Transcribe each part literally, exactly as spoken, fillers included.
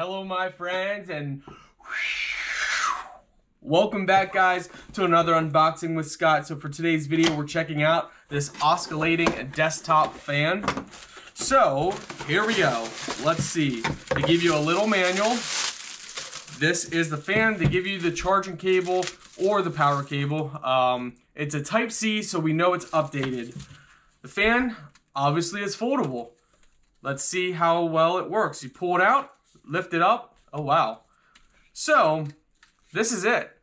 Hello, my friends, and welcome back, guys, to another Unboxing with Scott. So for today's video, we're checking out this oscillating desktop fan. So here we go. Let's see. They give you a little manual. This is the fan. They give you the charging cable or the power cable. Um, it's a Type C, so we know it's updated. The fan obviously is foldable. Let's see how well it works. You pull it out. Lift it up. Oh, wow. So, this is it.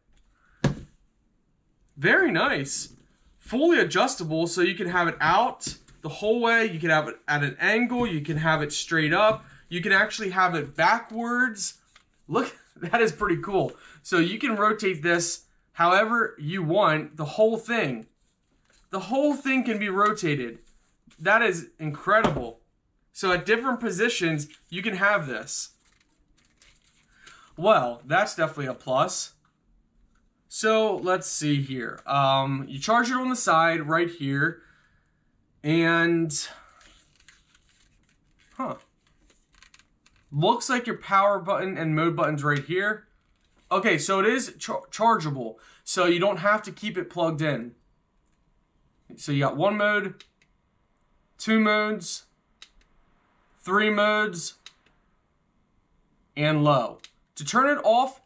Very nice. Fully adjustable, so you can have it out the whole way. You can have it at an angle. You can have it straight up. You can actually have it backwards. Look, that is pretty cool. So, you can rotate this however you want. The whole thing. The whole thing can be rotated. That is incredible. So, at different positions, you can have this. Well, that's definitely a plus. So let's see here. Um, you charge it on the side right here. And, huh. Looks like your power button and mode buttons right here. Okay, so it is char chargeable. So you don't have to keep it plugged in. So you got one mode, two modes, three modes, and low. To turn it off,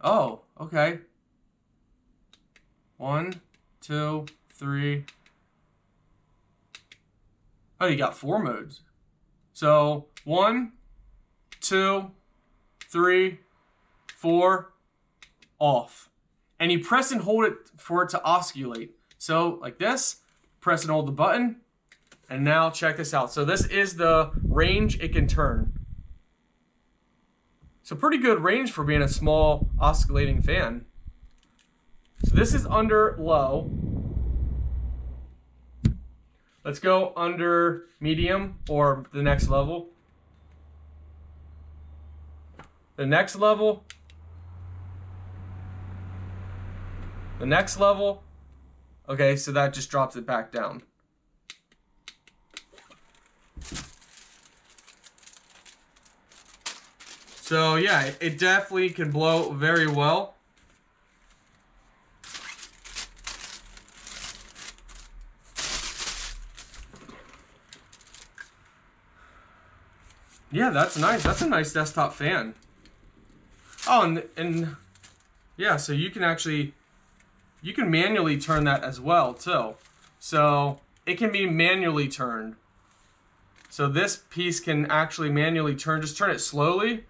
oh, okay. One, two, three. Oh, you got four modes. So one, two, three, four, off. And you press and hold it for it to oscillate. So like this, press and hold the button. And now check this out. So this is the range it can turn. So pretty good range for being a small oscillating fan. So this is under low. Let's go under medium or the next level. The next level. The next level. Okay, so that just drops it back down. So yeah, it definitely can blow very well. Yeah, that's nice. That's a nice desktop fan. Oh, and, and yeah, so you can actually, you can manually turn that as well too. So it can be manually turned. So this piece can actually manually turn, just turn it slowly.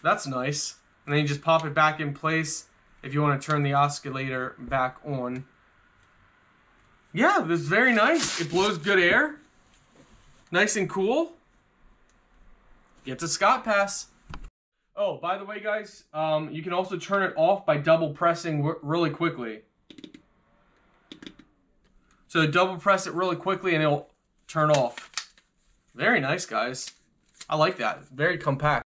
That's nice. And then you just pop it back in place if you want to turn the oscillator back on. Yeah, this is very nice. It blows good air. Nice and cool. Gets a Scott pass. Oh, by the way, guys, um, you can also turn it off by double pressing really quickly. So double press it really quickly and it'll turn off. Very nice, guys. I like that. Very compact.